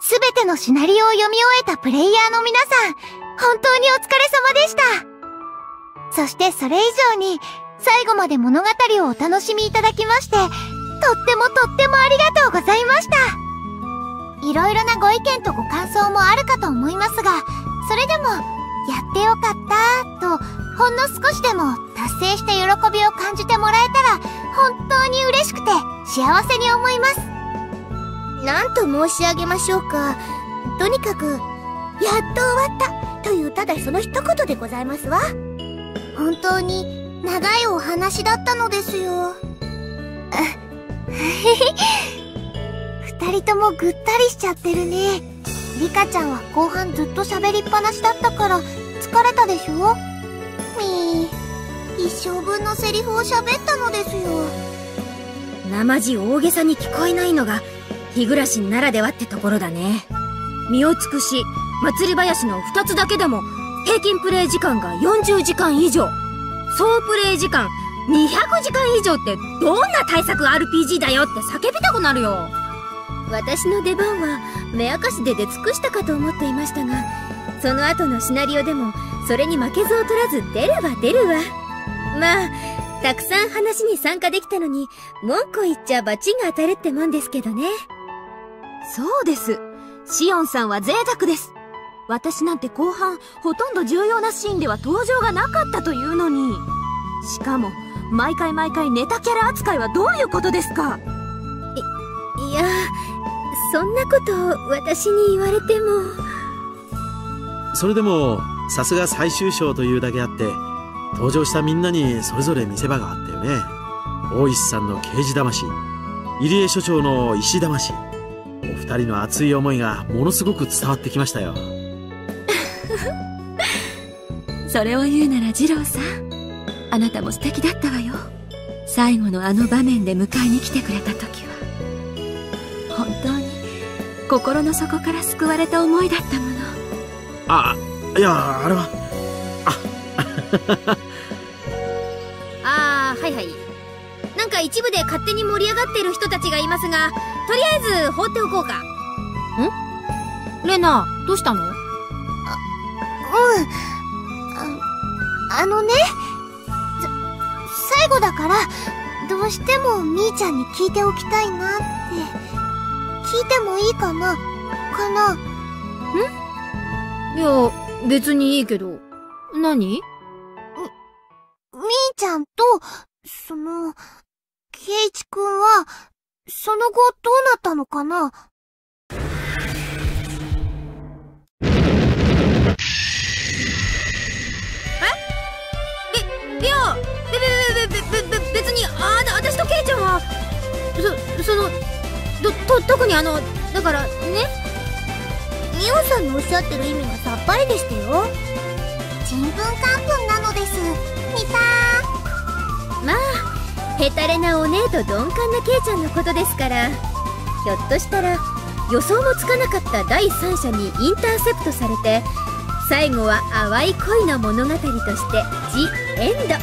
すべてのシナリオを読み終えたプレイヤーの皆さん、本当にお疲れ様でした。そしてそれ以上に、最後まで物語をお楽しみいただきまして、とってもとってもありがとうございました。いろいろなご意見とご感想もあるかと思いますが、それでも、やってよかった、と、ほんの少しでも達成して喜びを感じてもらえたら、本当に嬉しくて幸せに思います。なんと申し上げましょうか。とにかく、やっと終わったというただその一言でございますわ。本当に長いお話だったのですよ。二人ともぐったりしちゃってるね。リカちゃんは後半ずっと喋りっぱなしだったから疲れたでしょ？みー、一生分のセリフを喋ったのですよ。なまじ大げさに聞こえないのが日暮らしならではってところだね。身を尽くし、祭り林の2つだけでも、平均プレイ時間が40時間以上。総プレイ時間200時間以上ってどんな対策 RPG だよって叫びたくなるよ。私の出番は目明かしで出尽くしたかと思っていましたが、その後のシナリオでもそれに負けず劣らず出るわ出るわ。まあ、たくさん話に参加できたのに、文句言っちゃ罰が当たるってもんですけどね。そうです。シオンさんは贅沢です。私なんて後半、ほとんど重要なシーンでは登場がなかったというのに。しかも、毎回毎回ネタキャラ扱いはどういうことですか？いや、そんなこと私に言われても。それでも、さすが最終章というだけあって、登場したみんなにそれぞれ見せ場があったよね。大石さんの刑事魂、入江所長の石魂。お二人の熱い思いがものすごく伝わってきましたよ。それを言うなら二郎さん、あなたも素敵だったわよ。最後のあの場面で迎えに来てくれた時は本当に心の底から救われた思いだったもの。あ、いや、あれはああ、はいはい。なんか一部で勝手に盛り上がっている人たちがいますが、とりあえず放っておこうか。ん？レナ、どうしたの？あのね、最後だから、どうしてもみーちゃんに聞いておきたいなって。聞いてもいいかな？ん？いや、別にいいけど。何？みーちゃんと、その、ケイチくんは、その後どうなったのかな？え？別に、私とケイちゃんは、特にだから、ね。ミオさんのおっしゃってる意味がさっぱりでしたよ。ちんぷんかんぷんなのです。みたーん。まあ、へたれなお姉と鈍感なケイちゃんのことですから、ひょっとしたら予想もつかなかった第三者にインターセプトされて、最後は淡い恋の物語としてジ・エンドで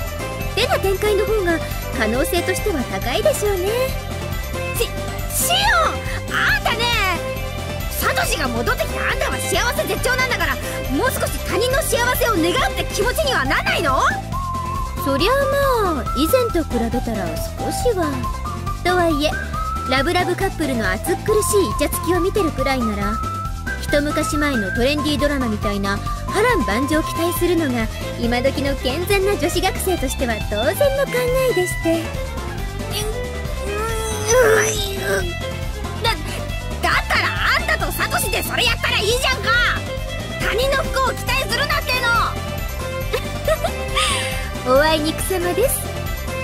の展開の方が可能性としては高いでしょうね。シオン、あんたね、サトシが戻ってきてあんたは幸せ絶頂なんだから、もう少し他人の幸せを願うって気持ちにはなんないの？そりゃあまあ、以前と比べたら少しは。とはいえ、ラブラブカップルの熱っ苦しいイチャつきを見てるくらいなら、一昔前のトレンディードラマみたいな波乱万丈を期待するのが今時の健全な女子学生としては当然の考えでして。だったらあんたとサトシでそれやったらいいじゃんか。他人の不幸を期待するなっての。おあいにくさまです。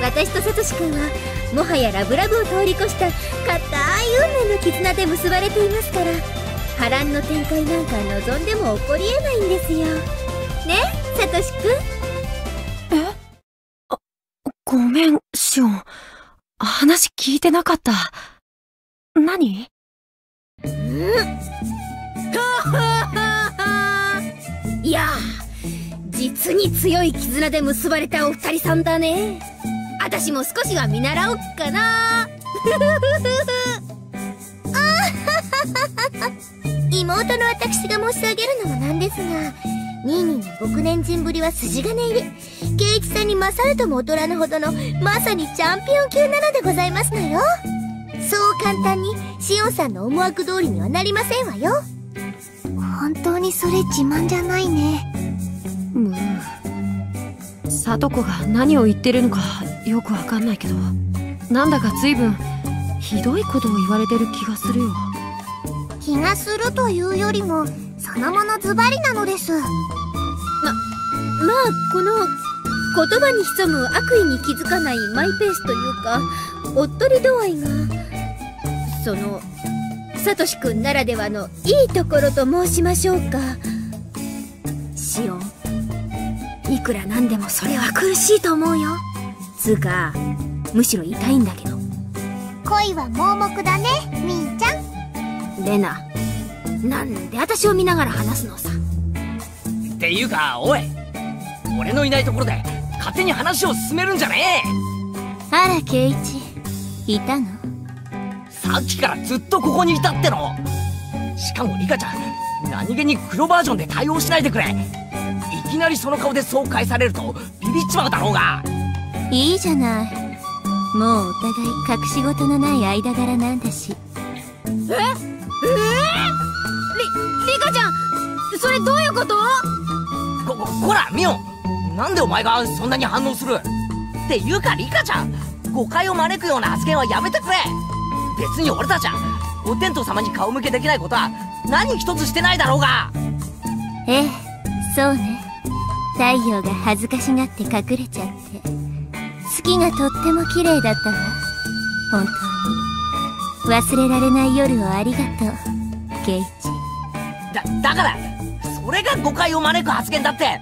私とサトシ君はもはやラブラブを通り越した固い運命の絆で結ばれていますから、波乱の展開なんか望んでも起こりえないんですよね、サトシ君。え？あ、ごめんシオン、話聞いてなかった。何？いやー、実に強い絆で結ばれたお二人さんだね。私も少しは見習おっかな。事の私が申し上げるのもなんですが、ニーニーの僕年人ぶりは筋金入り、圭一さんに勝るとも劣らぬほどのまさにチャンピオン級なのでございますのよ。そう簡単にシオンさんの思惑通りにはなりませんわよ。本当にそれ自慢じゃないね。むう、聡子が何を言ってるのかよくわかんないけど、なんだか随分ひどいことを言われてる気がするよ。気がするというよりもそのものズバリなのです。まあこの言葉に潜む悪意に気づかないマイペースというか、おっとり度合いが、そのサトシ君ならではのいいところと申しましょうか。シオン、いくらなんでもそれは苦しいと思うよ。つうかむしろ痛いんだけど。恋は盲目だね、みーちゃん。レナ、なんで私を見ながら話すのさ。っていうかおい、俺のいないところで勝手に話を進めるんじゃねえ。あら圭一、いたの？さっきからずっとここにいたっての。しかもリカちゃん、何気に黒バージョンで対応しないでくれ。いきなりその顔でそう返されるとビビっちまうだろうが。いいじゃない、もうお互い隠し事のない間柄なんだし。え？リカちゃん、それどういうこと？こらミオン、なんでお前がそんなに反応する？っていうかリカちゃん、誤解を招くような発言はやめてくれ。別に俺たちはお天道様に顔向けできないことは何一つしてないだろうが。ええ、そうね。太陽が恥ずかしがって隠れちゃって。月がとっても綺麗だったわ。本当に忘れられない夜をありがとう、圭一。だからそれが誤解を招く発言だって。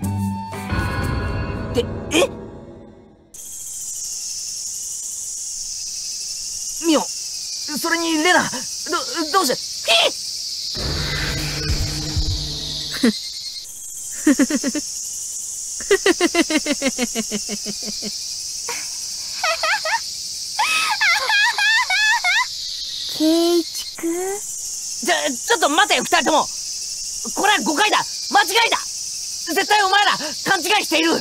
で、え？ミオ、それにレナ、どうしてえっフフフフフフフフ。圭一くん、ちょっと待てよ、二人とも。これは誤解だ、間違いだ。絶対お前ら勘違いしている。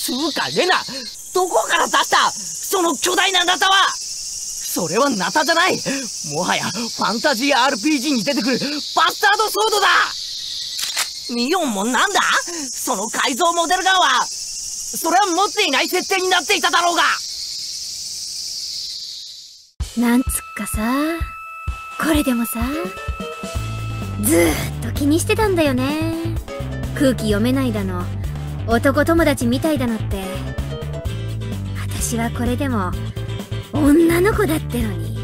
つうかレナ、どこから出したその巨大なナタは。それはナタじゃない、もはやファンタジー RPG に出てくるバスタードソードだ。ミオンもなんだその改造モデルガンは。それは持っていない設定になっていただろうが。なんつっかさ、これでもさ、ずーっと気にしてたんだよね。空気読めないだの、男友達みたいだのって。私はこれでも女の子だってのに。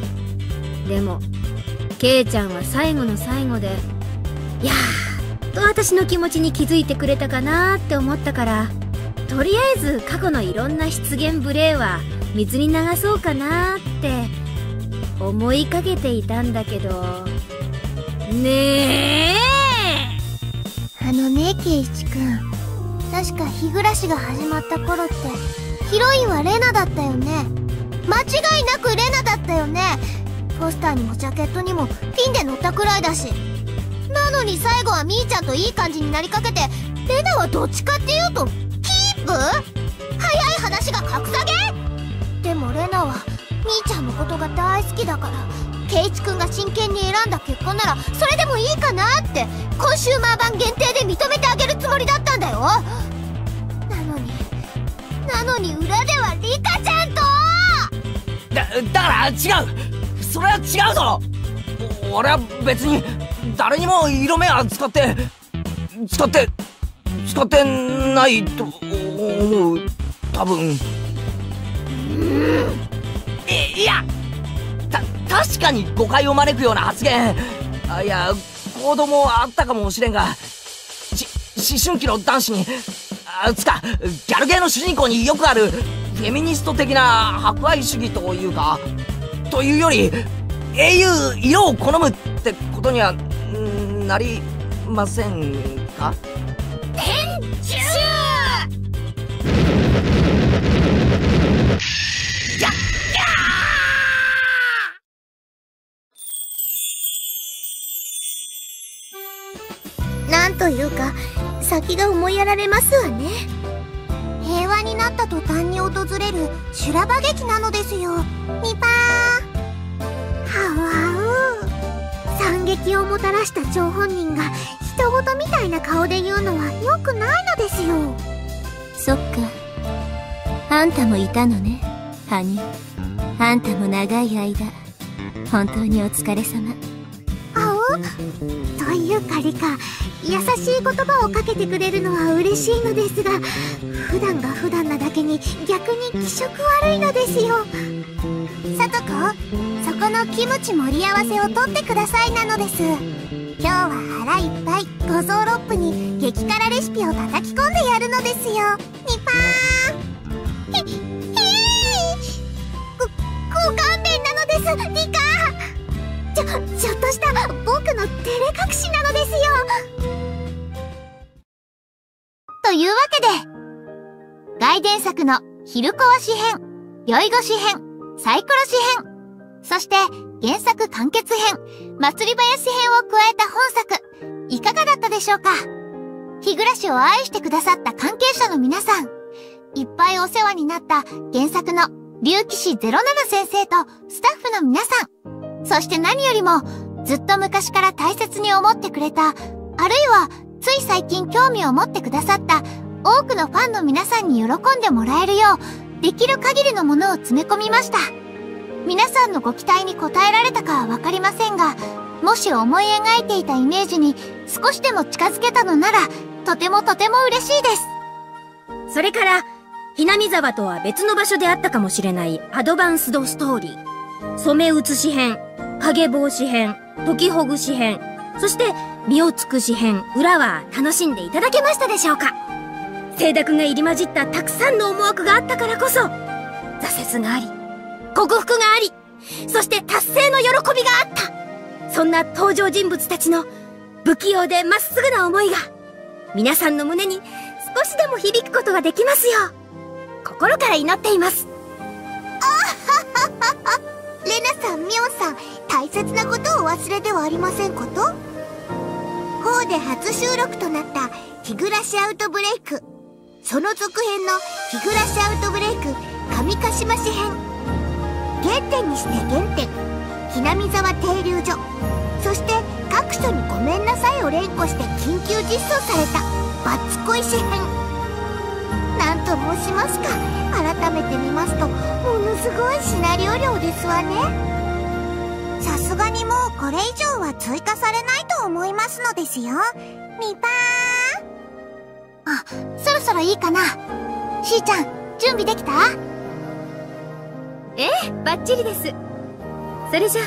でもケイちゃんは最後の最後でやーっと私の気持ちに気づいてくれたかなーって思ったから、とりあえず過去のいろんな失言無礼は水に流そうかなーって思いかけていたんだけどね。え、あのね圭一くん、確か日暮らしが始まった頃ってヒロインはレナだったよね。間違いなくレナだったよね。ポスターにもジャケットにもピンで載ったくらいだし。なのに最後はみーちゃんといい感じになりかけて、レナはどっちかっていうとキープ？早い話が格下げ？でもレナはみーちゃんのことが大好きだから、圭一くんが真剣に選んだ結婚ならそれでもいいかなってコンシューマー版限定で認めてあげるつもりだったんだよ。なのに裏ではリカちゃんと。だから違う、それは違うぞ。俺は別に誰にも色目は使ってないと思う、多分。いや、確かに誤解を招くような発言、いや行動もあったかもしれんが、思春期の男子に、つかギャルゲーの主人公によくあるフェミニスト的な博愛主義というか、というより英雄色を好むってことにはなりませんか。天柱というか先が思いやられますわね。平和になった途端に訪れる修羅場劇なのですよ。ニパーハウハウ。惨劇をもたらした張本人が人ごとみたいな顔で言うのは良くないのですよ。そっか、あんたもいたのね、ハニー。あんたも長い間本当にお疲れ様。というかリカ、優しい言葉をかけてくれるのは嬉しいのですが、普段が普段なだけに逆に気色悪いのですよ。さとこ、そこのキムチ盛り合わせを取ってくださいなのです。今日は腹いっぱい五臓六腑に激辛レシピを叩き込んでやるのですよ。ニパー。ご勘弁なのです、リカ。ちょっとした僕の照れ隠しなのですよ。というわけで、外伝作の昼コワ詩編、宵子詩編、サイコロ詩編、そして原作完結編、祭り林編を加えた本作、いかがだったでしょうか。日暮らしを愛してくださった関係者の皆さん、いっぱいお世話になった原作の竜騎士07先生とスタッフの皆さん、そして何よりも、ずっと昔から大切に思ってくれた、あるいは、つい最近興味を持ってくださった、多くのファンの皆さんに喜んでもらえるよう、できる限りのものを詰め込みました。皆さんのご期待に応えられたかはわかりませんが、もし思い描いていたイメージに少しでも近づけたのなら、とてもとても嬉しいです。それから、ひなみざわとは別の場所であったかもしれないアドバンスドストーリー、染写し編、影帽子編、解きほぐし編、そして、身を尽くし編、裏は楽しんでいただけましたでしょうか。清濁が入り混じったたくさんの思惑があったからこそ、挫折があり、克服があり、そして達成の喜びがあった。そんな登場人物たちの不器用でまっすぐな思いが、皆さんの胸に少しでも響くことができますよう、心から祈っています。あはははは。レナさん、ミョンさん、大切なことを忘れてはありませんこと。4で初収録となった日暮らしアウトブレイク、その続編の日暮らしアウトブレイク上鹿島詩編、原点にして原点、ひなみざわ停留所、そして各所にごめんなさいを連呼して緊急実装されたバッツ恋詩編。なんと申しますか、改めて見ますとものすごいシナリオ量ですわね。さすがにもうこれ以上は追加されないと思いますのですよ、ニパー。あ、そろそろいいかな。しーちゃん、準備できた？ええ、バッチリです。それじゃ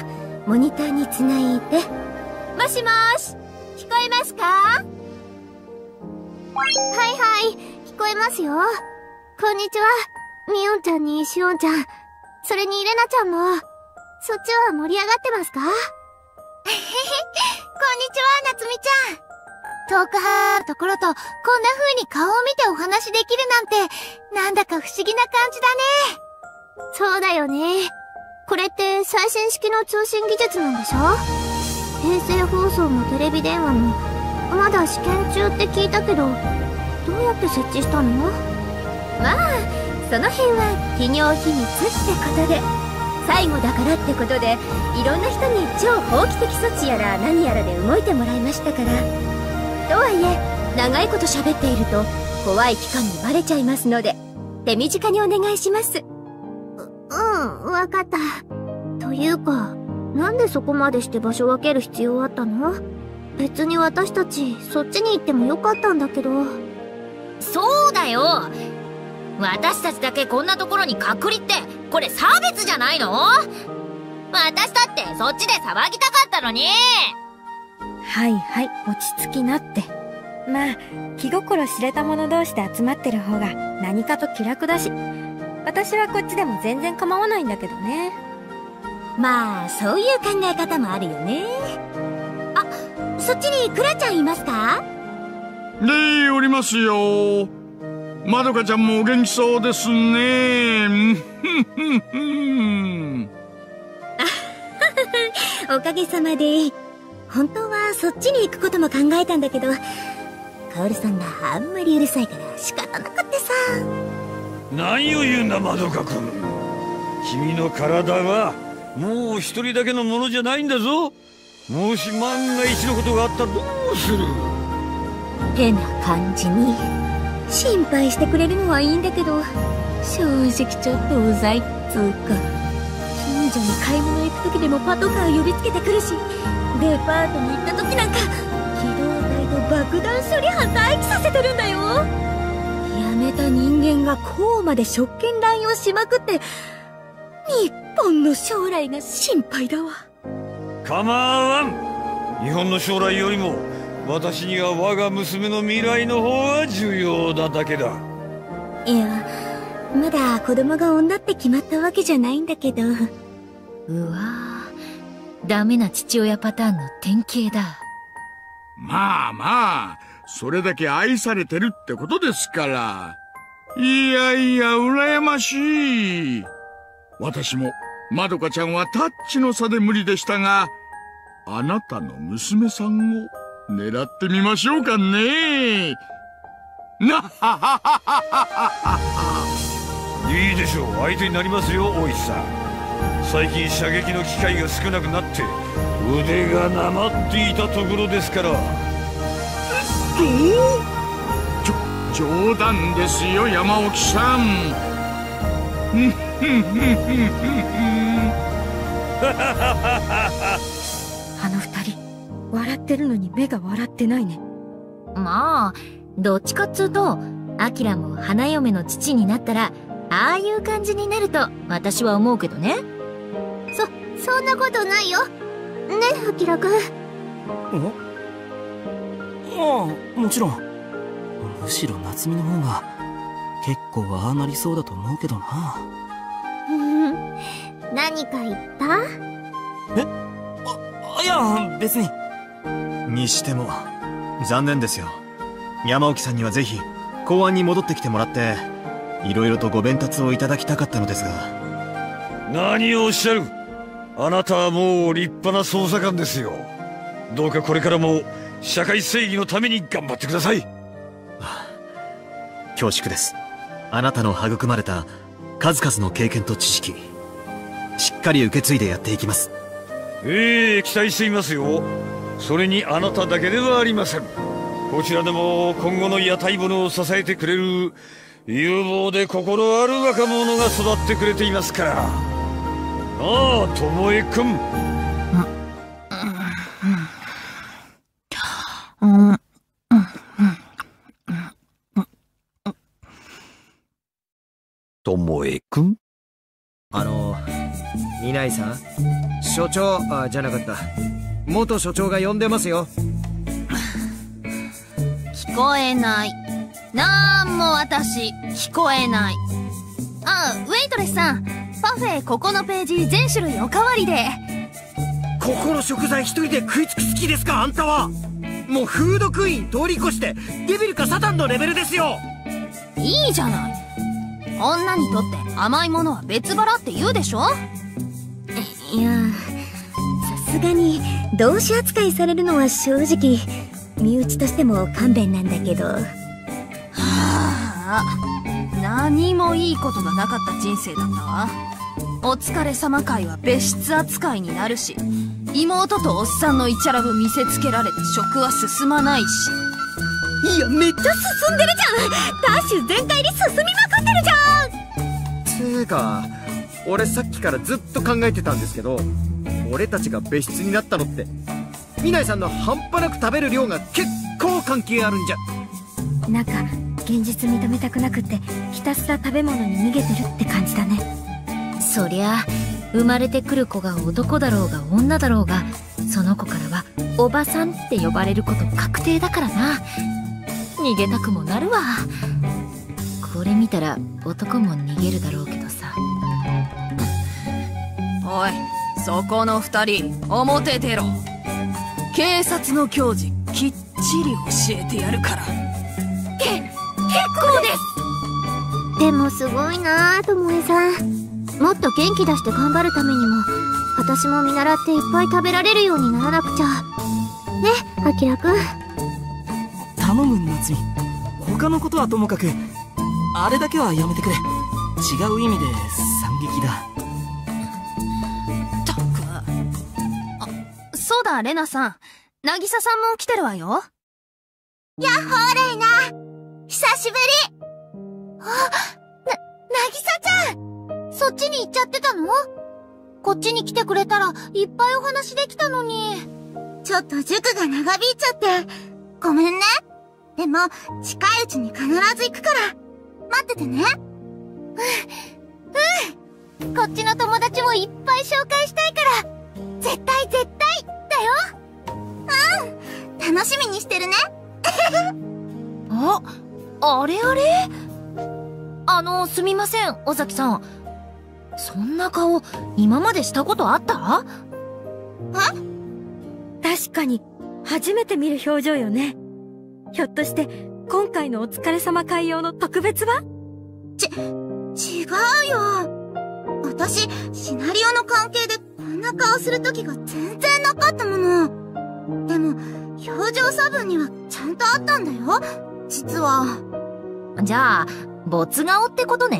モニターにつないで。もしもーし、聞こえますか？はいはい、聞こえますよ。こんにちは。みおんちゃんにしおんちゃん、それにレナちゃんも。そっちは盛り上がってますか？えへへ、こんにちは、なつみちゃん。遠くはーんところと、こんな風に顔を見てお話できるなんて、なんだか不思議な感じだね。そうだよね。これって最新式の通信技術なんでしょ？衛星放送もテレビ電話も、まだ試験中って聞いたけど、どうやって設置したの？まあ、その辺は企業秘密ってことで、最後だからってことで、いろんな人に超法規的措置やら何やらで動いてもらいましたから。とはいえ、長いこと喋っていると怖い期間にバレちゃいますので、手短にお願いします。うん、わかった。というか、なんでそこまでして場所分ける必要あったの？別に私たちそっちに行ってもよかったんだけど。そうだよ、私たちだけこんなところに隔離って、これ差別じゃないの？私だってそっちで騒ぎたかったのに。はいはい、落ち着きなって。まあ、気心知れた者同士で集まってる方が何かと気楽だし、私はこっちでも全然構わないんだけどね。まあ、そういう考え方もあるよね。あ、そっちにクラちゃんいますか？レイおりますよ。まどかちゃんもお元気そうですね。おかげさまで。本当はそっちに行くことも考えたんだけど、カオルさんがあんまりうるさいから仕方なくってさ。何を言うんだまどか君、君の体はもう一人だけのものじゃないんだぞ。もし万が一のことがあったらどうする？てな感じに心配してくれるのはいいんだけど、正直ちょっとうざいっつうか、近所に買い物行く時でもパトカー呼びつけてくるし、デパートに行った時なんか機動隊と爆弾処理班待機させてるんだよ。やめた人間がこうまで職権乱用しまくって日本の将来が心配だわ。構わん。日本の将来よりも私には我が娘の未来の方が重要なだけだ。いや、まだ子供が女って決まったわけじゃないんだけど。うわぁ、ダメな父親パターンの典型だ。まあまあ、それだけ愛されてるってことですから。いやいや、羨ましい。私も、まどかちゃんはタッチの差で無理でしたが、あなたの娘さんを狙ってみましょうかね。なっははははは。いいでしょう、相手になりますよ、大石さん。最近射撃の機会が少なくなって、腕がなまっていたところですから。冗談ですよ、山沖さん。あの二人、笑ってるのに目が笑ってないね。まあ、どっちかっつうと、アキラも花嫁の父になったら、ああいう感じになると私は思うけどね。そんなことないよ。ねえ、アキラくん。ああ、もちろん。むしろ夏美の方が。結構ああなりそうだと思うけどな。何か言った？え？いや、別に。にしても、残念ですよ。山沖さんにはぜひ、公安に戻ってきてもらって、いろいろとご鞭撻をいただきたかったのですが。何をおっしゃる？あなたはもう立派な捜査官ですよ。どうかこれからも、社会正義のために頑張ってください。恐縮です。あなたの育まれた数々の経験と知識、しっかり受け継いでやっていきます。期待していますよ。それにあなただけではありません。こちらでも今後の屋台物を支えてくれる有望で心ある若者が育ってくれていますから。なあ、ともえくん。ともえくん？稲井さん、所長、じゃなかった。元所長が呼んでますよ。聞こえない。なんも私、聞こえない。ウェイトレスさん、パフェここのページ全種類おかわりで。ここの食材一人で食いつく気ですか、あんたは。もうフードクイーン通り越して、デビルかサタンのレベルですよ。いいじゃない。女にとって甘いものは別腹って言うでしょ？いや、さすがに同志扱いされるのは正直身内としても勘弁なんだけど。はあ、何もいいことがなかった人生だったわ。お疲れ様会は別室扱いになるし、妹とおっさんのイチャラブ見せつけられて食は進まないし。いや、めっちゃ進んでるじゃん。ダッシュ全開で進みまくってるじゃん。つーか、俺さっきからずっと考えてたんですけど、俺たちが別室になったのって南井さんの半端なく食べる量が結構関係あるんじゃ。なんか現実認めたくなくってひたすら食べ物に逃げてるって感じだね。そりゃ生まれてくる子が男だろうが女だろうが、その子からはおばさんって呼ばれること確定だからな。逃げたくもなるわ。これ見たら男も逃げるだろうけどさ。おい、そこの二人、表出ろ。警察の教示きっちり教えてやるから。結構です。でもすごいなあ、ともえさん。もっと元気出して頑張るためにも、私も見習っていっぱい食べられるようにならなくちゃね、あきらくん。カモムンの罪、他のことはともかくあれだけはやめてくれ。違う意味で惨劇だ。ったく。あ、そうだレナさん、渚さんも来てるわよ。やっほーレイナ、久しぶり。あ、渚ちゃん、そっちに行っちゃってたの？こっちに来てくれたらいっぱいお話できたのに。ちょっと塾が長引いちゃってごめんね。でも近いうちに必ず行くから待っててね。うんうん、こっちの友達もいっぱい紹介したいから絶対絶対だよ。うん、楽しみにしてるね。あ、あれあれ、すみません尾崎さん、そんな顔今までしたことあった？え？確かに初めて見る表情よね。ひょっとして今回のお疲れ様会用の特別版？違うよ。私シナリオの関係でこんな顔する時が全然なかったもの。でも表情差分にはちゃんとあったんだよ実は。じゃあ没顔ってことね。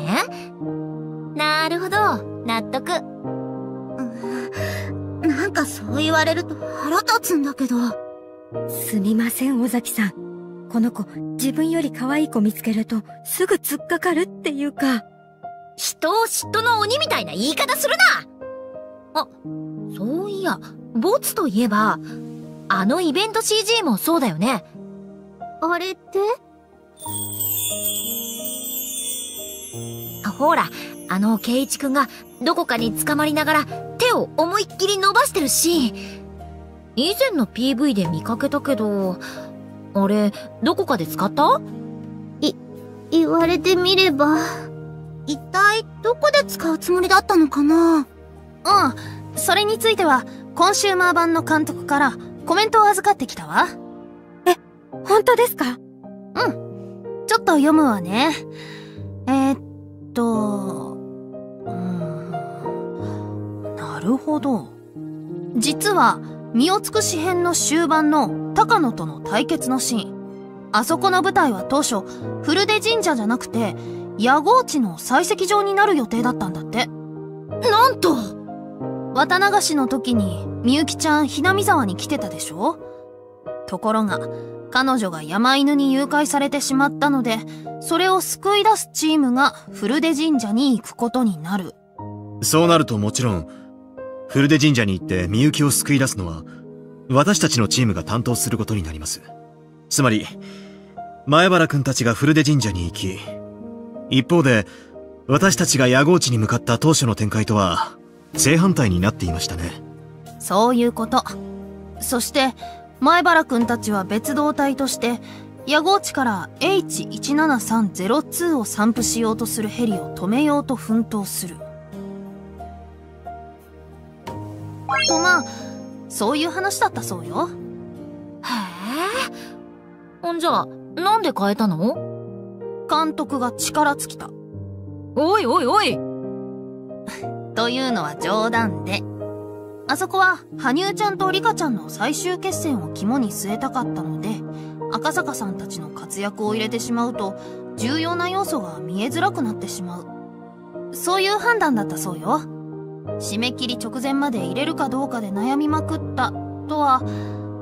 なるほど、納得。なんかそう言われると腹立つんだけど。すみません尾崎さん、この子自分より可愛い子見つけるとすぐ突っかかるっていうか。人を嫉妬の鬼みたいな言い方するな。あ、そういやボツといえばあのイベント CG もそうだよね。あれって？ほら、圭一くんがどこかに捕まりながら手を思いっきり伸ばしてるシーン、以前の PV で見かけたけど、あれどこかで使った？言われてみれば。一体どこで使うつもりだったのかな。うん、それについてはコンシューマー版の監督からコメントを預かってきたわ。え、本当ですか？うん、ちょっと読むわね。なるほど。実は身を尽くし編の終盤の高野との対決のシーン、あそこの舞台は当初古出神社じゃなくて野合地の採石場になる予定だったんだって。なんと渡流しの時にみゆきちゃんひなみざわに来てたでしょ。ところが彼女が山犬に誘拐されてしまったので、それを救い出すチームが古出神社に行くことになる。そうなるともちろん古出神社に行ってみゆきを救い出すのは私たちのチームが担当することになります。つまり前原君たちが古出神社に行き、一方で私たちが野合地に向かった当初の展開とは正反対になっていましたね。そういうこと。そして前原くんたちは別動隊として野合地から H17302 を散布しようとするヘリを止めようと奮闘すると、まあそういう話だったそうよ。へえ、ほんじゃあなんで変えたの？監督が力尽きた。おいおいおいというのは冗談で、あそこは羽生ちゃんとリカちゃんの最終決戦を肝に据えたかったので、赤坂さんたちの活躍を入れてしまうと重要な要素が見えづらくなってしまう、そういう判断だったそうよ。締め切り直前まで入れるかどうかで悩みまくったとは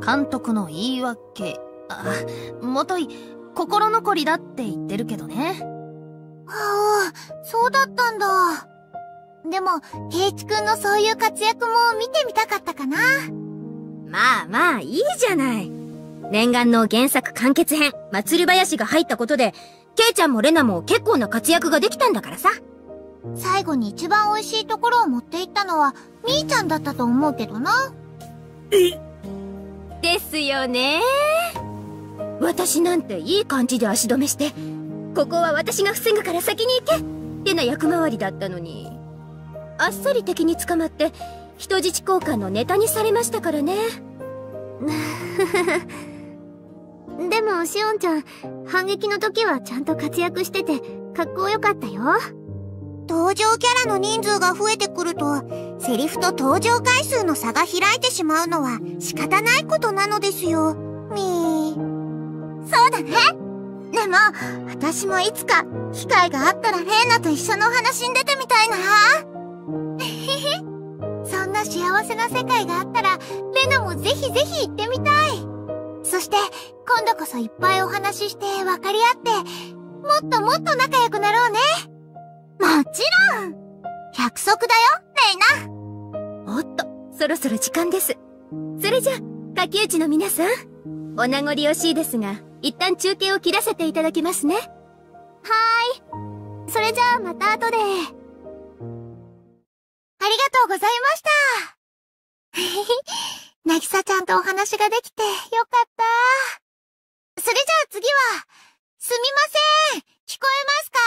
監督の言い訳。あ、もとい心残りだって言ってるけどね。はあ、そうだったんだ。でも、圭一くんのそういう活躍も見てみたかったかな。まあまあ、いいじゃない。念願の原作完結編、祭り林が入ったことで、圭ちゃんもレナも結構な活躍ができたんだからさ。最後に一番美味しいところを持っていったのは、みーちゃんだったと思うけどな。え？ですよね。私なんていい感じで足止めして、ここは私が防ぐから先に行けってな役回りだったのに。あっさり敵に捕まって人質交換のネタにされましたからね。でもしおんちゃん、反撃の時はちゃんと活躍しててかっこよかったよ。登場キャラの人数が増えてくるとセリフと登場回数の差が開いてしまうのは仕方ないことなのですよみー。そうだね。でも私もいつか機会があったらレーナと一緒のお話に出てみたいな。そんな幸せな世界があったらレナもぜひぜひ行ってみたい。そして今度こそいっぱいお話しして分かり合ってもっともっと仲良くなろうね。もちろん約束だよ、レイナ。おっと、そろそろ時間です。それじゃ、垣内の皆さん、お名残惜しいですが、一旦中継を切らせていただきますね。はーい。それじゃあまた後で。ありがとうございました。なぎさちゃんとお話ができてよかった。それじゃあ次は、すみません、聞こえますか？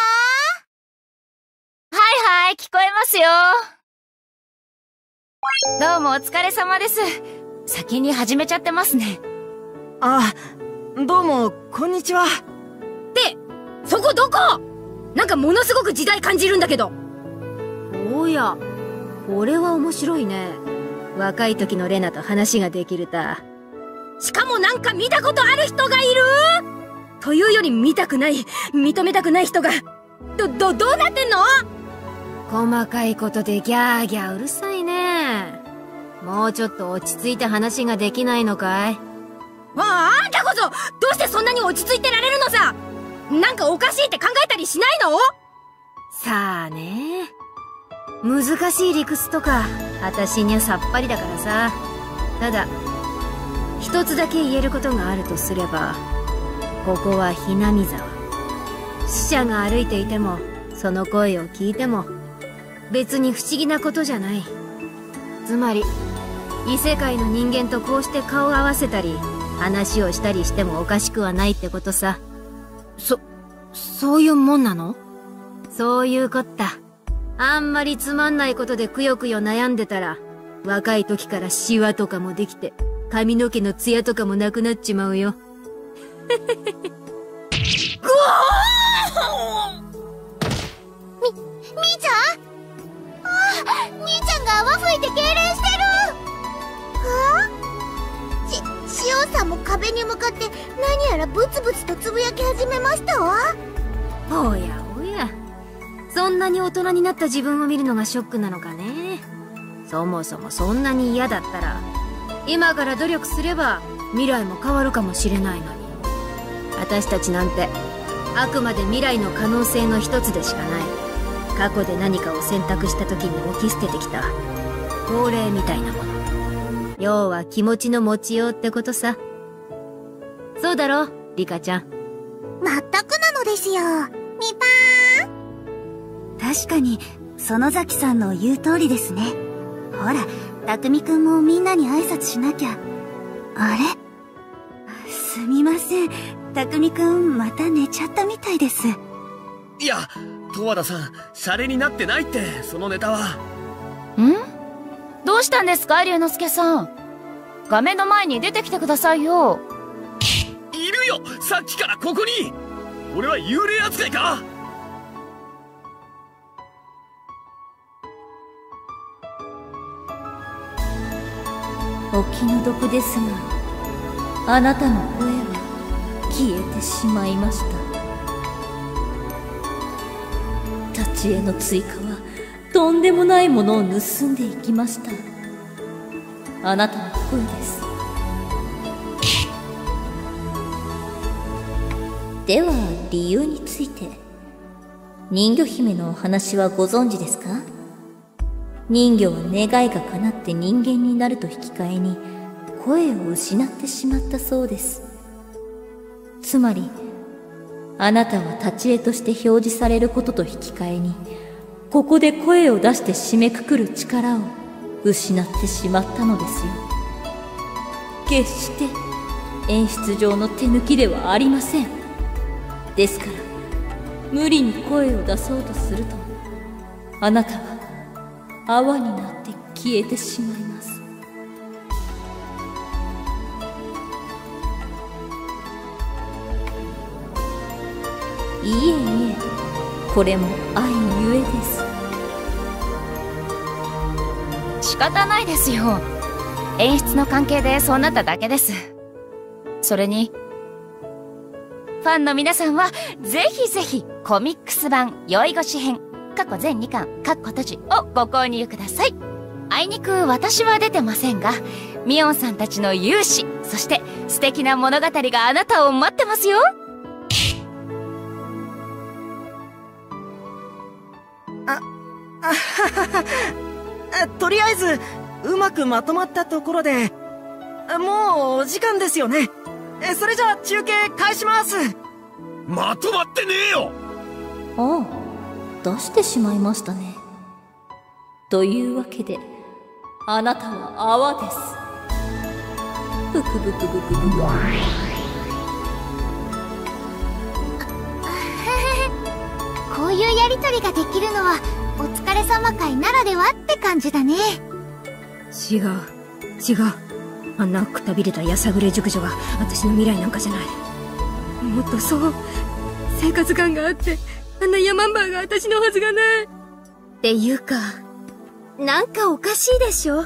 はいはい、聞こえますよ。どうもお疲れ様です。先に始めちゃってますね。あ、どうも、こんにちは。って、そこどこ？なんかものすごく時代感じるんだけど。おや、これは面白いね。若い時のレナと話ができるた。しかもなんか見たことある人がいる？というより見たくない、認めたくない人が、どうなってんの？細かいことでギャーギャーうるさいね。もうちょっと落ち着いて話ができないのかい？あんたこそどうしてそんなに落ち着いてられるのさ。なんかおかしいって考えたりしないの？さあね。難しい理屈とか私にはさっぱりだからさ。ただ一つだけ言えることがあるとすれば、ここは避難見沢。死者が歩いていてもその声を聞いても別に不思議なことじゃない。つまり異世界の人間とこうして顔を合わせたり話をしたりしてもおかしくはないってことさ。そういうもんなの？そういうこった。あんまりつまんないことでくよくよ悩んでたら若い時からシワとかもできて髪の毛のツヤとかもなくなっちまうよ。みーちゃん兄ちゃんが泡吹いて痙攣してる。はあ？しおんさんも壁に向かって何やらブツブツとつぶやき始めましたわ。おやおや、そんなに大人になった自分を見るのがショックなのかね。そもそもそんなに嫌だったら今から努力すれば未来も変わるかもしれないのに。私たちなんてあくまで未来の可能性の一つでしかない。過去で何かを選択した時に置き捨ててきた法令みたいなもの。要は気持ちの持ちようってことさ。そうだろ、リカちゃん。まったくなのですよ、みぱーん。確かに園崎さんの言う通りですね。ほら、たくみくんもみんなに挨拶しなきゃ。あれ？すみません、たくみくんまた寝ちゃったみたいです。いや、十和田さん、シャレになってないって、そのネタは。ん？どうしたんですか、龍之介さん。画面の前に出てきてくださいよ。いるよ、さっきからここに。俺は幽霊扱いか？お気の毒ですが、あなたの声は消えてしまいました。知恵の追加はとんでもないものを盗んでいきました。あなたの声です。では理由について。人魚姫のお話はご存知ですか？人魚は願いが叶って人間になると引き換えに声を失ってしまったそうです。つまりあなたは立ち絵として表示されることと引き換えに、ここで声を出して締めくくる力を失ってしまったのですよ。決して演出上の手抜きではありません。ですから、無理に声を出そうとすると、あなたは泡になって消えてしまいます。いえいえ、これも愛ゆえです。仕方ないですよ。演出の関係でそうなっただけです。それにファンの皆さんはぜひぜひコミックス版酔い腰編過去全2巻かっこ閉じをご購入ください。あいにく私は出てませんが、みおんさんたちの勇姿、そして素敵な物語があなたを待ってますよ。とりあえずうまくまとまったところで、もうお時間ですよね。それじゃあ中継開始ます。まとまってねえよ。ああ、出してしまいましたね。というわけであなたは泡です。ブクブクブクブク。こういうやりとりができるのはお疲れ様会ならではって感じだね。違う違う、あんなくたびれたやさぐれ熟女が私の未来なんかじゃない。もっとそう、生活感があって、あんなヤマンバーが私のはずがない。っていうか、なんかおかしいでしょ。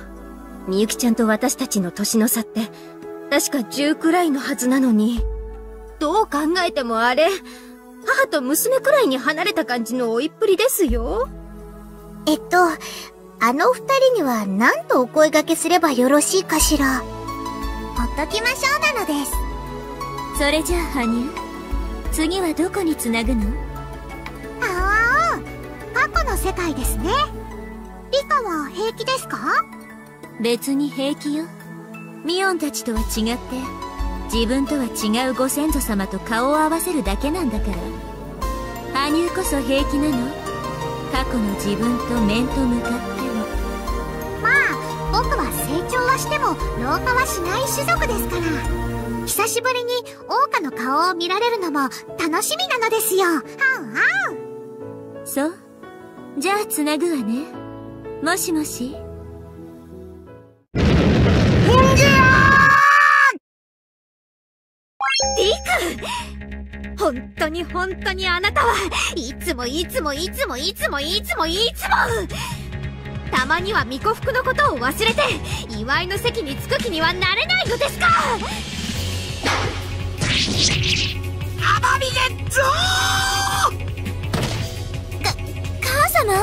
みゆきちゃんと私たちの年の差って確か10くらいのはずなのに、どう考えてもあれ、母と娘くらいに離れた感じの追いっぷりですよ。あの二人には何とお声掛けすればよろしいかしら。ほっときましょうなのです。それじゃあ、ハニャ、次はどこにつなぐの？ああ、過去の世界ですね。リカは平気ですか？別に平気よ。ミオンたちとは違って、自分とは違うご先祖様と顔を合わせるだけなんだから。ハニャこそ平気なの？過去の自分と面と向かっても。まあ、僕は成長はしても老化はしない種族ですから、久しぶりに桜花の顔を見られるのも楽しみなのですよ。はんはん。そう、じゃあつなぐわね。もしもし。ほんぎゃー。リク、本当に本当にあなたはいつもいつもいつもいつもいつもいつも、たまには巫女服のことを忘れて祝いの席に着く気にはなれないのですか。アバビゲゾー。母様、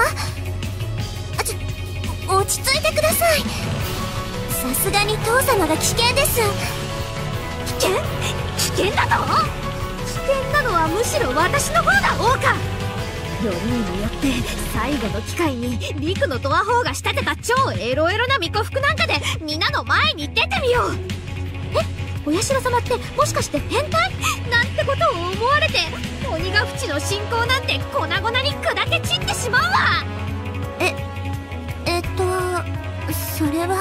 落ち着いてください。さすがに父様が危険です。危険？危険だと？危険なのはむしろ私の方だ、桜花。4人によって最後の機会にリクのドアホーが仕立てた超エロエロな巫女服なんかで皆の前に出てみよう。お社様ってもしかして変態なんてことを思われて、鬼ヶ淵の信仰なんて粉々に砕け散ってしまうわ。それは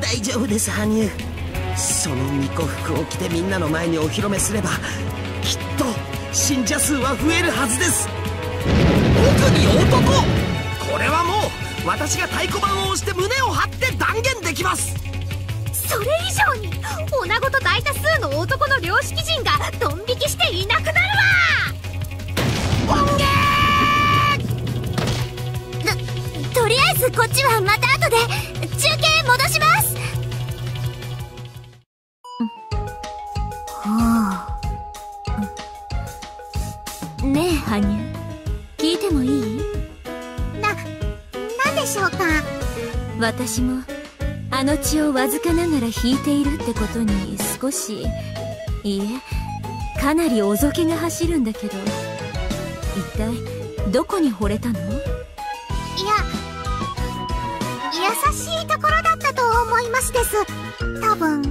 大丈夫です、羽生。その巫女服を着てみんなの前にお披露目すれば、きっと信者数は増えるはずです。特に男、これはもう私が太鼓判を押して胸を張って断言できます。それ以上に女子と大多数の男の良識人がドン引きしていなくなるわ。音源。とりあえずこっちはまた後で中継戻します。ねえ、羽生、聞いてもいい？なんでしょうか。私もあの血をわずかながら引いているってことに少し、いえ、かなりおぞけが走るんだけど、一体どこに惚れたの？いや、優しいところだったと思いますです。多分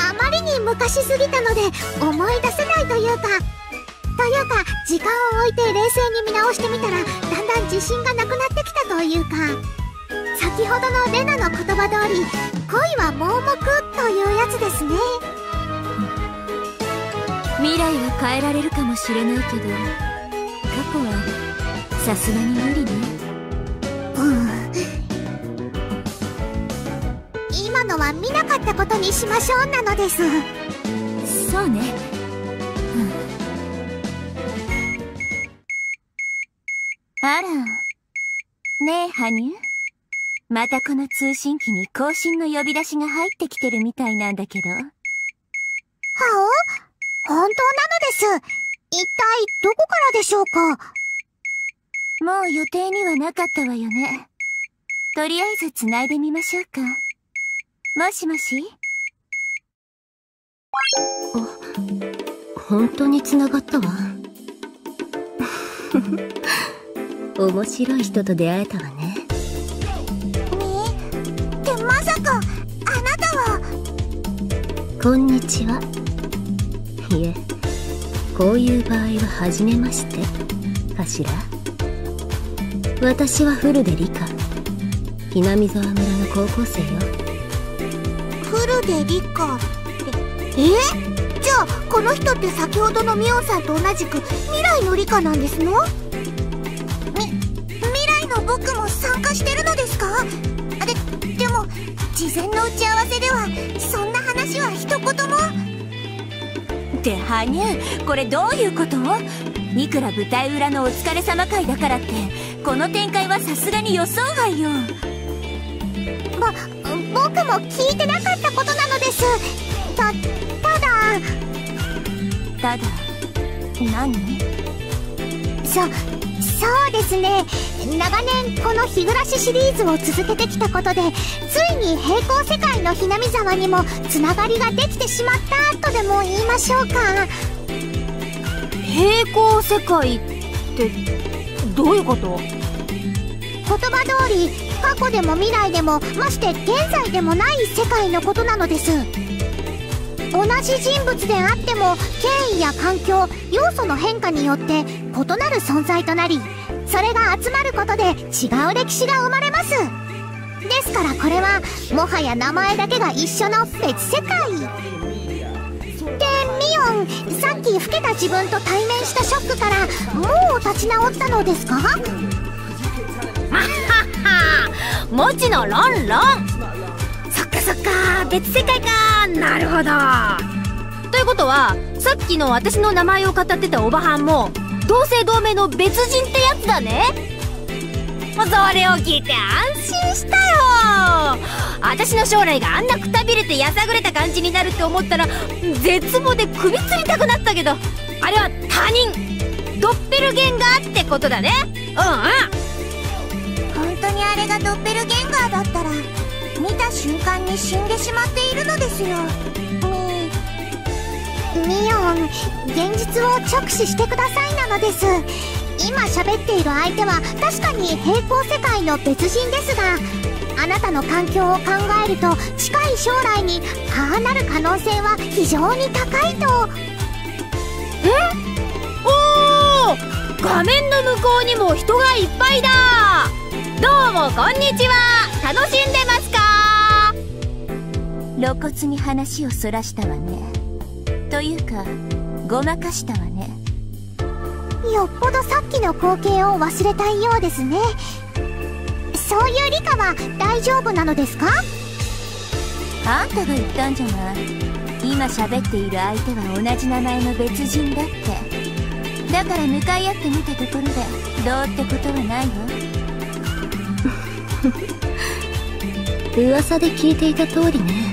あまりに昔すぎたので思い出せないというか時間を置いて冷静に見直してみたら、だんだん自信がなくなってきたというか、先ほどのレナの言葉通り、恋は盲目というやつですね。未来は変えられるかもしれないけど、過去はさすがに無理ね。今のは見なかったことにしましょうなのです。そうね、あら、ねえ、羽生、またこの通信機に更新の呼び出しが入ってきてるみたいなんだけど。はお？本当なのです。一体どこからでしょうか？もう予定にはなかったわよね。とりあえず繋いでみましょうか。もしもし？あ、本当に繋がったわ。面白い人と出会えたわね。ってまさかあなたは。こんにちは。いえ、こういう場合は初めましてかしら。私はフルデリカ、ひなみざわ村の高校生よ。フルデリカってじゃあこの人って先ほどのミオンさんと同じく未来の理科なんですの？未来の僕も参加してるのですか？でも事前の打ち合わせではそんな話は一言も。って羽生、これどういうこと？いくら舞台裏のお疲れ様会だからってこの展開はさすがに予想外よ。僕も聞いてなかったことなのです。ただ何？そうですね、長年この日暮らしシリーズを続けてきたことでついに平行世界のひなみざわにもつながりができてしまったとでも言いましょうか。平行世界ってどういうこと？言葉通り過去でも未来でもまして現在でもない世界のことなのです。同じ人物であっても権威や環境、要素の変化によって異なる存在となり、それが集まることで違う歴史が生まれます。ですからこれはもはや名前だけが一緒の別世界で、ミオン、さっき老けた自分と対面したショックからもう立ち直ったのですか？ははは、もちのロンロン。そっか、別世界か。なるほど。ということはさっきの私の名前を語ってたおばはんも同姓同名の別人ってやつだね。それを聞いて安心したよ。私の将来があんなくたびれてやさぐれた感じになるって思ったら絶望で首つりたくなったけど、あれは他人、ドッペルゲンガーってことだね。本当にあれがドッペルゲンガーだったら見た瞬間に死んでしまっているのですよ。ミオン、現実を直視してくださいなのです。今喋っている相手は確かに平行世界の別人ですが、あなたの環境を考えると近い将来にああなる可能性は非常に高いと。おお、画面の向こうにも人がいっぱいだ。どうもこんにちは、楽しんでますか？露骨に話をそらしたわね。というかごまかしたわね。よっぽどさっきの光景を忘れたいようですね。そういう理科は大丈夫なのですか？あんたが言ったんじゃない。今喋っている相手は同じ名前の別人だって。だから向かい合ってみたところでどうってことはないわ。噂で聞いていた通りね。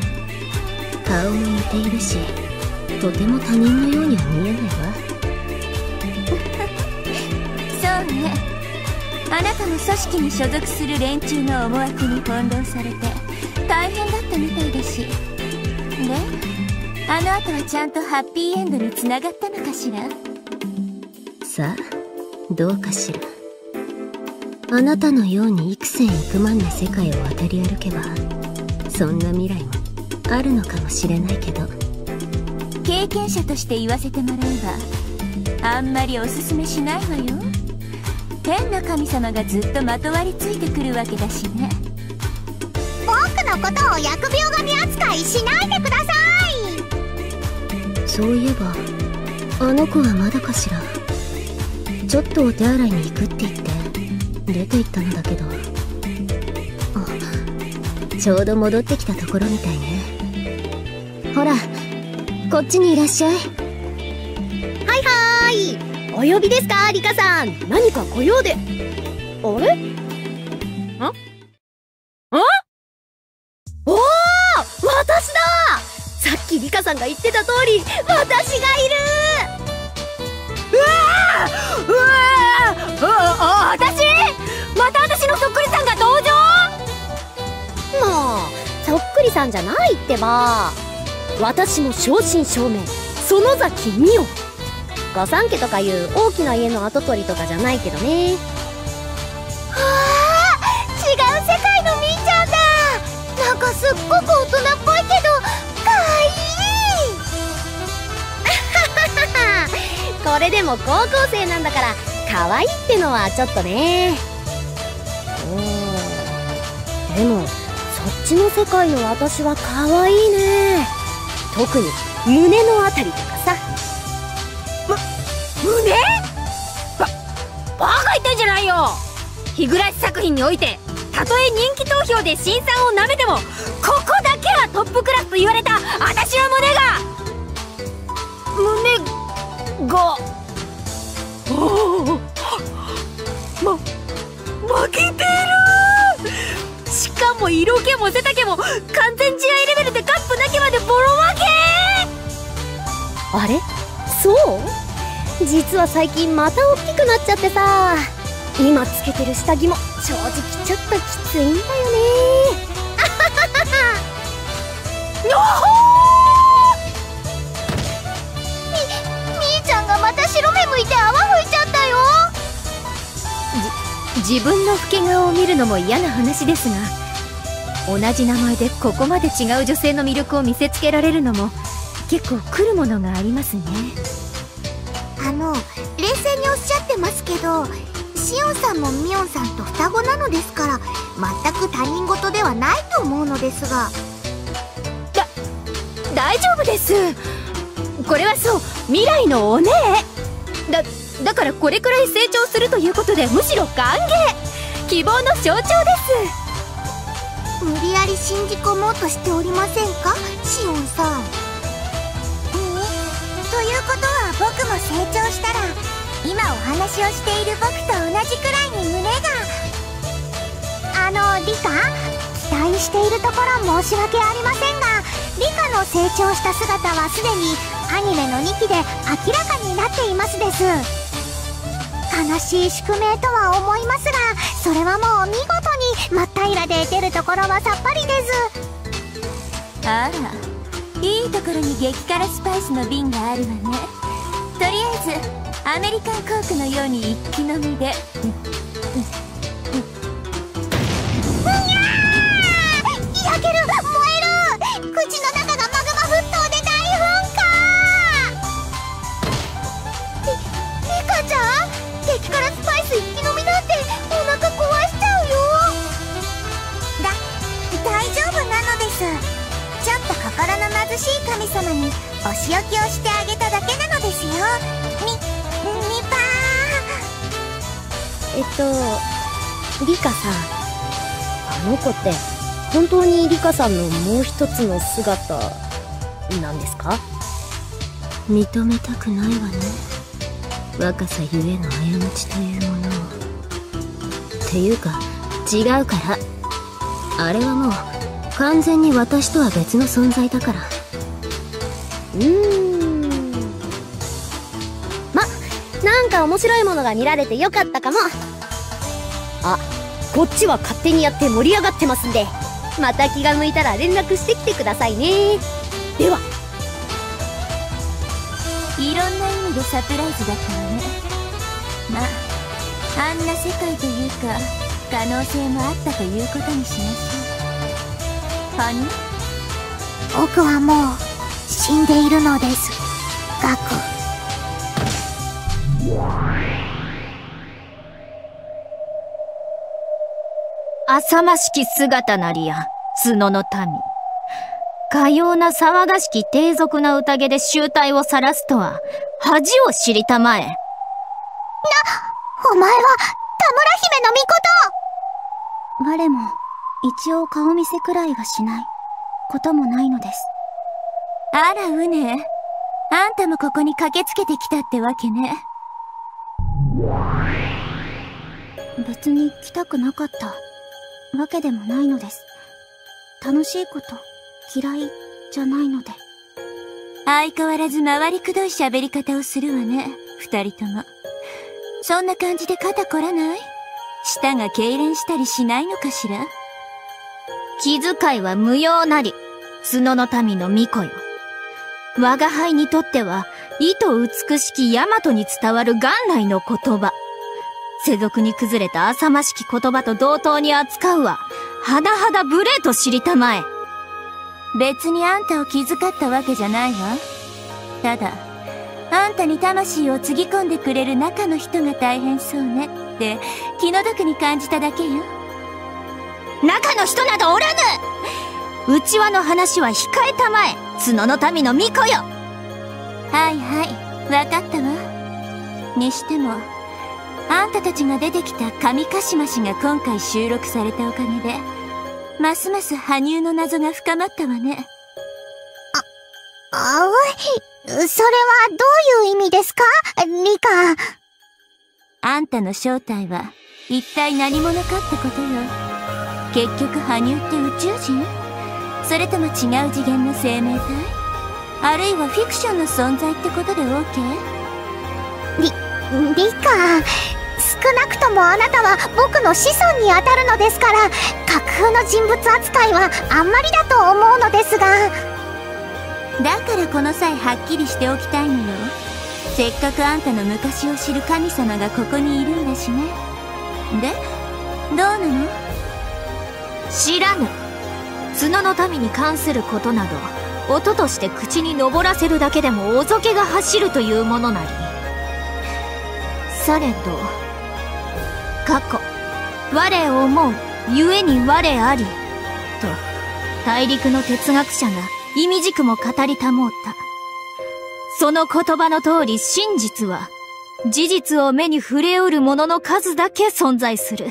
顔も似ているし、とても他人のようには見えないわ。そうね、あなたも組織に所属する連中の思惑に翻弄されて大変だったみたいだし。で、あの後はちゃんとハッピーエンドにつながったのかしら？さあ、どうかしら。あなたのように幾千幾万の世界を渡り歩けばそんな未来もあるのかもしれないけど、経験者として言わせてもらえばあんまりおすすめしないわよ。変な神様がずっとまとわりついてくるわけだしね。僕のことを疫病神扱いしないでください。そういえばあの子はまだかしら。ちょっとお手洗いに行くって言って出て行ったのだけど、あ、ちょうど戻ってきたところみたいね。ほら、こっちにいらっしゃい。はいはーい、お呼びですか、リカさん。何かご用で。あれ？ん？さんが言ってた通り、私がいるー。うわー、私また私のそっくりさんが登場。もうそっくりさんじゃないってば。私も正真正銘園崎美代。御三家とかいう大きな家の跡取りとかじゃないけどね。はあ、違う世界のみーちゃんだ。なんかすっごく大人っぽいけどかわいい。これでも高校生なんだからかわいいってのはちょっとね。でもそっちの世界の私はかわいいね。特に胸のあたりとかさ。胸？バカ言ってんじゃないよ。日暮作品においてたとえ人気投票で新さんをなめてもここだけはトップクラスと言われた私は胸が負けてる。しかも色気も背丈も完全試合レベルでカップだけまでボロ負け。あれ、そう？実は最近また大きくなっちゃってさ、今つけてる下着も正直ちょっときついんだよね。あはははは。みーちゃんがまた白目向いて泡吹いちゃったよ。自分の老け顔を見るのも嫌な話ですが、同じ名前でここまで違う女性の魅力を見せつけられるのも結構来るものがありますね。冷静におっしゃってますけど、シオンさんもミヨンさんと双子なのですから、全く他人事ではないと思うのですが。大丈夫です。これはそう、未来のお姉だからこれくらい成長するということで、むしろ歓迎、希望の象徴です。無理やり信じ込もうとしておりませんか、シオンさん。ということは僕も成長したら、今お話をしている僕と同じくらいに胸が。リカ、期待しているところ申し訳ありませんが、リカの成長した姿はすでにアニメの2期で明らかになっていますです。悲しい宿命とは思いますが、それはもう見事に真っ平らで出るところはさっぱりです。あら、いいところに激辛スパイスの瓶があるわね。とりあえずアメリカンコークのように一気飲みで。うにゃー、焼ける、燃える、口の中がマグマ沸騰で大噴火。リカちゃん、激辛スパイス一気飲みなんてお腹壊しちゃうよ。大丈夫なのです。ちょっと心の貧しい神様にお仕置きをしてあげただけなのですよ。リカさん、あの子って本当にリカさんのもう一つの姿なんですか？認めたくないわね、若さゆえの過ちというものを。っていうか違うから、あれはもう完全に私とは別の存在だから。なんか面白いものが見られてよかったかも。あ、こっちは勝手にやって盛り上がってますんで、また気が向いたら連絡してきてくださいね。では。いろんな意味でサプライズだったわね。あんな世界というか可能性もあったということにしましょう。はに？僕はもう死んでいるのです、ガク。浅ましき姿なりや、角の民。かような騒がしき低俗な宴で醜態を晒すとは、恥を知りたまえ。お前は、田村姫の御事！我も、一応顔見せくらいはしない、こともないのです。あら、うね。あんたもここに駆けつけてきたってわけね。別に来たくなかったわけでもないのです。楽しいこと嫌いじゃないので。相変わらず回りくどい喋り方をするわね、二人とも。そんな感じで肩凝らない？舌が痙攣したりしないのかしら？気遣いは無用なり、角の民の巫女よ。我が輩にとっては、意図美しき大和に伝わる元来の言葉。世俗に崩れた浅ましき言葉と同等に扱うは、はなはだ無礼と知りたまえ。別にあんたを気遣ったわけじゃないわ。ただ、あんたに魂をつぎ込んでくれる中の人が大変そうねって、気の毒に感じただけよ。中の人などおらぬ！内輪の話は控えたまえ、角の民の巫女よ。はいはい、わかったわ。にしても、あんたたちが出てきた上鹿島氏が今回収録されたおかげで、ますます羽生の謎が深まったわね。おい、それはどういう意味ですか、リカ。あんたの正体は一体何者かってことよ。結局羽生って宇宙人？それとも違う次元の生命体？あるいはフィクションの存在ってことで OK？ リカ、少なくともあなたは僕の子孫にあたるのですから、架空の人物扱いはあんまりだと思うのですが。だからこの際はっきりしておきたいのよ。せっかくあんたの昔を知る神様がここにいるんだしね。で、どうなの？知らぬ。角の民に関することなど音として口に上らせるだけでもおぞけが走るというものなり。されど過去我を思うゆえに我ありと大陸の哲学者が意味軸も語りたもうた。その言葉の通り、真実は事実を目に触れうるものの数だけ存在する。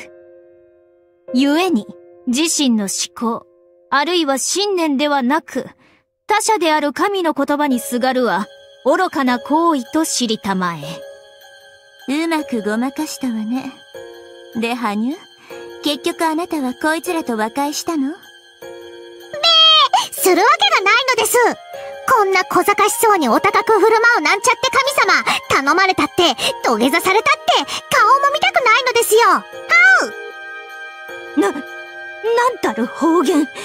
ゆえに自身の思考あるいは信念ではなく他者である神の言葉にすがるは愚かな行為と知りたまえ。うまくごまかしたわね。で、羽生、結局あなたはこいつらと和解したの？するわけがないのです。こんな小賢しそうにお高く振る舞うなんちゃって神様、頼まれたって土下座されたって顔も見たくないのですよ。なんたる方言、許す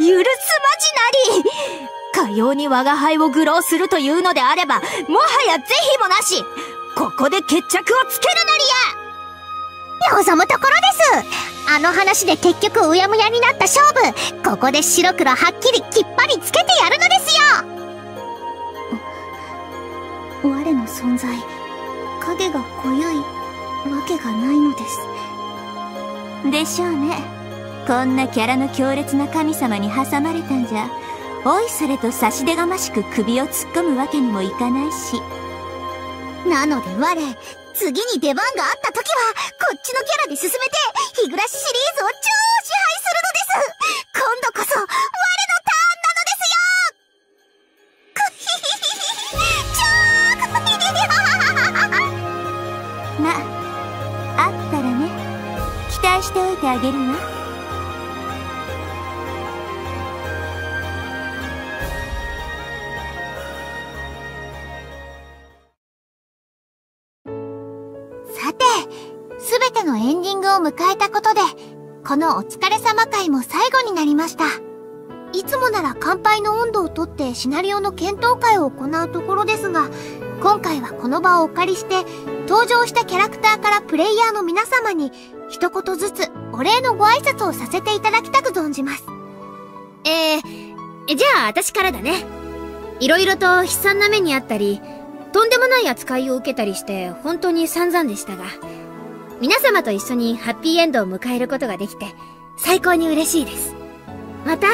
まじなり。かように我が輩を愚弄するというのであれば、もはや是非もなし。ここで決着をつけるのりや。望むところです。あの話で結局うやむやになった勝負、ここで白黒はっきりきっぱりつけてやるのですよ。我の存在、影が濃ゆいわけがないのです。でしょうね。こんなキャラの強烈な神様に挟まれたんじゃ、おいそれと差し出がましく首を突っ込むわけにもいかないし。なので我、次に出番があった時は、こっちのキャラで進めて、日暮らしシリーズを超支配するのです。今度こそ、我のターンなのですよ。くひひひひ、超くひひひ。ま、あったらね、期待しておいてあげるわ。エンディングを迎えたことで、このお疲れ様会も最後になりました。いつもなら乾杯の温度をとってシナリオの検討会を行うところですが、今回はこの場をお借りして、登場したキャラクターからプレイヤーの皆様に、一言ずつお礼のご挨拶をさせていただきたく存じます。じゃあ私からだね。色々と悲惨な目にあったり、とんでもない扱いを受けたりして、本当に散々でしたが、皆様と一緒にハッピーエンドを迎えることができて、最高に嬉しいです。また、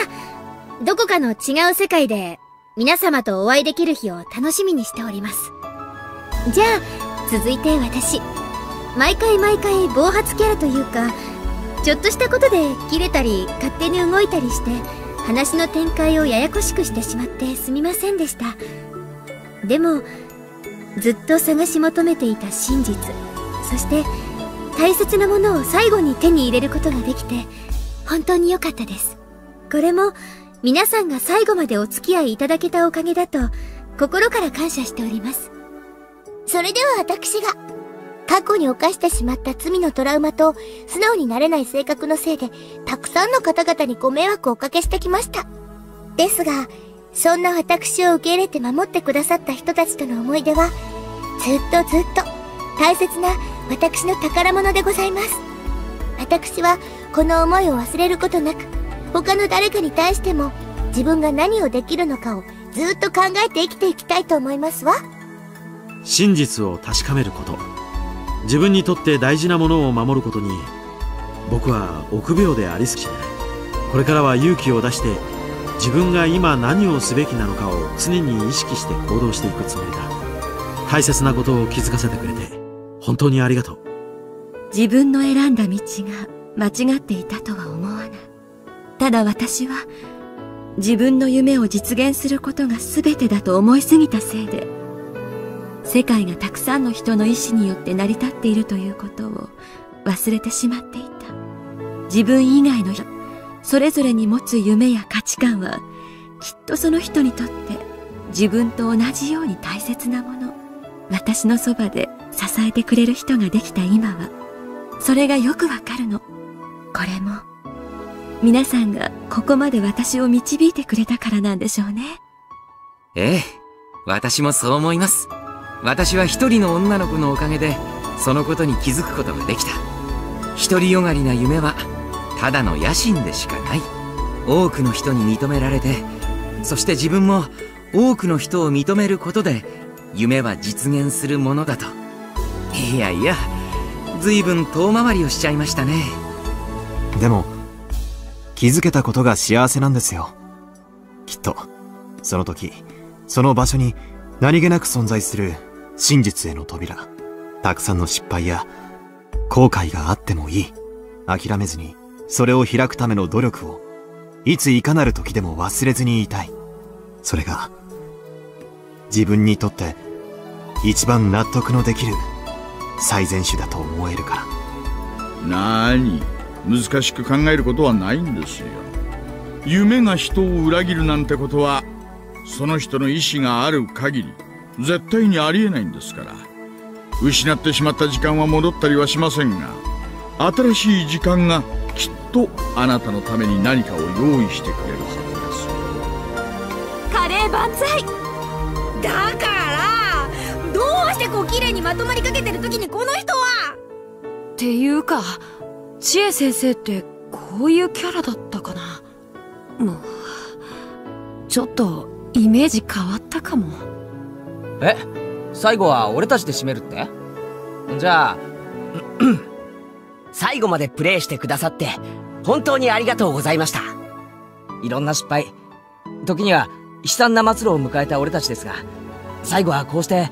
どこかの違う世界で、皆様とお会いできる日を楽しみにしております。じゃあ、続いて私。毎回暴発キャラというか、ちょっとしたことで切れたり、勝手に動いたりして、話の展開をややこしくしてしまってすみませんでした。でも、ずっと探し求めていた真実、そして、大切なものを最後に手に入れることができて、本当に良かったです。これも、皆さんが最後までお付き合いいただけたおかげだと、心から感謝しております。それでは私が、過去に犯してしまった罪のトラウマと素直になれない性格のせいで、たくさんの方々にご迷惑をおかけしてきました。ですが、そんな私を受け入れて守ってくださった人たちとの思い出は、ずっとずっと大切な私の宝物でございます。私はこの思いを忘れることなく、他の誰かに対しても自分が何をできるのかをずっと考えて生きていきたいと思いますわ。真実を確かめること、自分にとって大事なものを守ることに、僕は臆病でありすぎて、これからは勇気を出して、自分が今何をすべきなのかを常に意識して行動していくつもりだ。大切なことを気づかせてくれて、本当にありがとう。自分の選んだ道が間違っていたとは思わない。ただ私は、自分の夢を実現することが全てだと思いすぎたせいで、世界がたくさんの人の意志によって成り立っているということを忘れてしまっていた。自分以外の人、それぞれに持つ夢や価値観は、きっとその人にとって自分と同じように大切なもの。私のそばで支えてくれる人ができた今は、それがよくわかるの。これも、皆さんがここまで私を導いてくれたからなんでしょうね。ええ、私もそう思います。私は一人の女の子のおかげで、そのことに気づくことができた。独りよがりな夢は、ただの野心でしかない。多くの人に認められて、そして自分も多くの人を認めることで、夢は実現するものだと。いやいや、随分遠回りをしちゃいましたね。でも、気づけたことが幸せなんですよ。きっと、その時、その場所に何気なく存在する真実への扉、たくさんの失敗や後悔があってもいい。諦めずに、それを開くための努力を、いついかなる時でも忘れずにいたい。それが、自分にとって一番納得のできる最善手だと思えるから。なーに、難しく考えることはないんですよ。夢が人を裏切るなんてことは、その人の意志がある限り絶対にありえないんですから。失ってしまった時間は戻ったりはしませんが、新しい時間がきっとあなたのために何かを用意してくれるはずです。カレー万歳。だからどうしてこう綺麗にまとまりかけてる時にこの人はっていうか、千恵先生ってこういうキャラだったかな。もうちょっとイメージ変わったかも。え、最後は俺たちで締めるって？じゃあ最後までプレイしてくださって本当にありがとうございました。いろんな失敗、時には悲惨な末路を迎えた俺たちですが、最後はこうして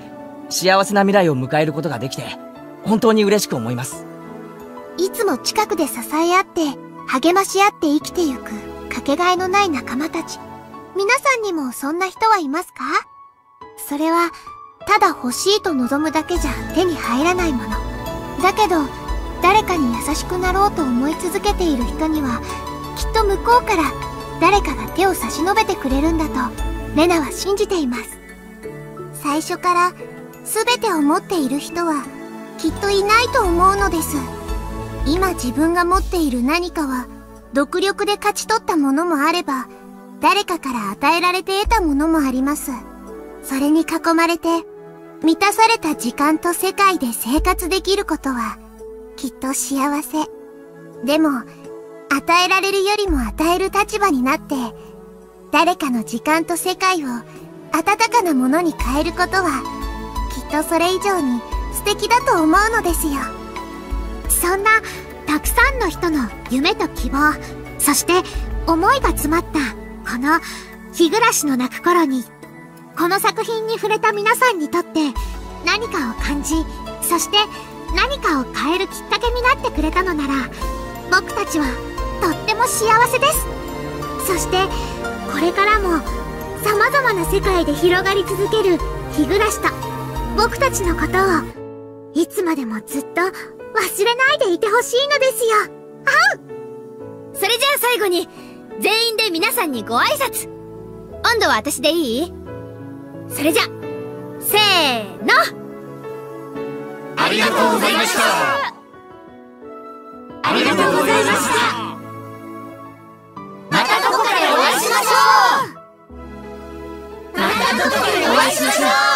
幸せな未来を迎えることができて本当に嬉しく思います。いつも近くで支え合って励まし合って生きてゆくかけがえのない仲間たち、皆さんにもそんな人はいますか？それはただ欲しいと望むだけじゃ手に入らないものだけど、誰かに優しくなろうと思い続けている人にはきっと向こうから誰かが手を差し伸べてくれるんだとレナは信じています。最初から全てを持っている人はきっといないと思うのです。今自分が持っている何かは独力で勝ち取ったものもあれば、誰かから与えられて得たものもあります。それに囲まれて満たされた時間と世界で生活できることはきっと幸せ。でも与えられるよりも与える立場になって、誰かの時間と世界を温かなものに変えることはきっとそれ以上に素敵だと思うのですよ。そんなたくさんの人の夢と希望、そして思いが詰まったこの日暮らしの泣く頃に、この作品に触れた皆さんにとって何かを感じ、そして何かを変えるきっかけになってくれたのなら、僕たちはとっても幸せです。そしてこれからも様々な世界で広がり続ける日暮と僕たちのことを、いつまでもずっと忘れないでいてほしいのですよ。あう。それじゃあ最後に全員で皆さんにご挨拶。温度は私でいい？それじゃせーの、ありがとうございました。ありがとうございました。またどこかでお会いしましょう。またどこかでお会いしましょう。